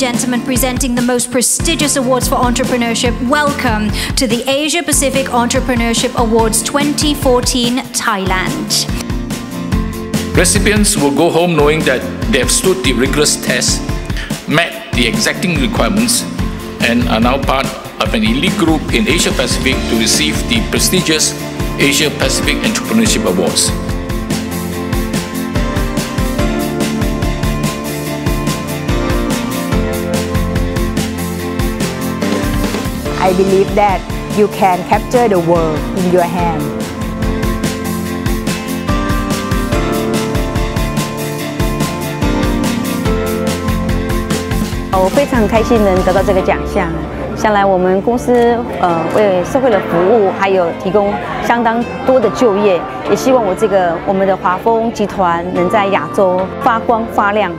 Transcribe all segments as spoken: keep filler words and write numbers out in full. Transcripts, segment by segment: gentlemen presenting the most prestigious awards for entrepreneurship, welcome to the Asia-Pacific Entrepreneurship Awards twenty fourteen Thailand. Recipients will go home knowing that they have stood the rigorous test, met the exacting requirements, and are now part of an elite group in Asia-Pacific to receive the prestigious Asia-Pacific Entrepreneurship Awards. I believe that you can capture the world in your hand. I'm very happy to receive this award. 将来我们公司呃为社会的服务，还有提供相当多的就业，也希望我这个我们的华丰集团能在亚洲发光发亮。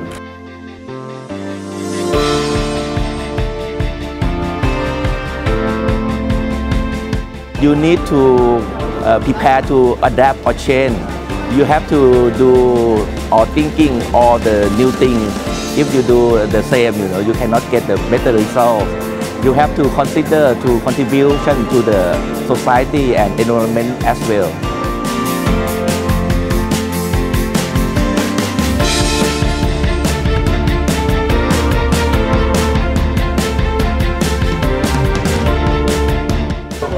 You need to uh, prepare to adapt or change. You have to do or thinking all the new things. If you do the same, you know, you cannot get the better result. You have to consider to contribution to the society and environment as well.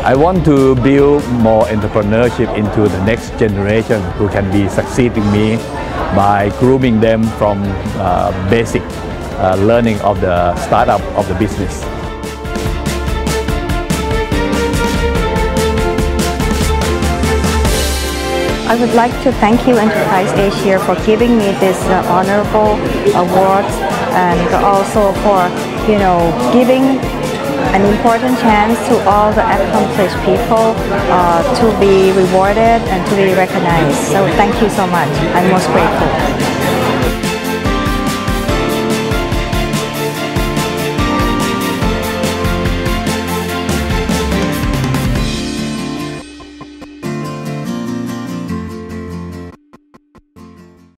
I want to build more entrepreneurship into the next generation who can be succeeding me by grooming them from uh, basic uh, learning of the startup of the business. I would like to thank you, Enterprise Asia, for giving me this uh, honorable award, and also for, you know, giving an important chance to all the accomplished people uh, to be rewarded and to be recognized. So thank you so much. I'm most grateful.